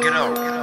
Get out.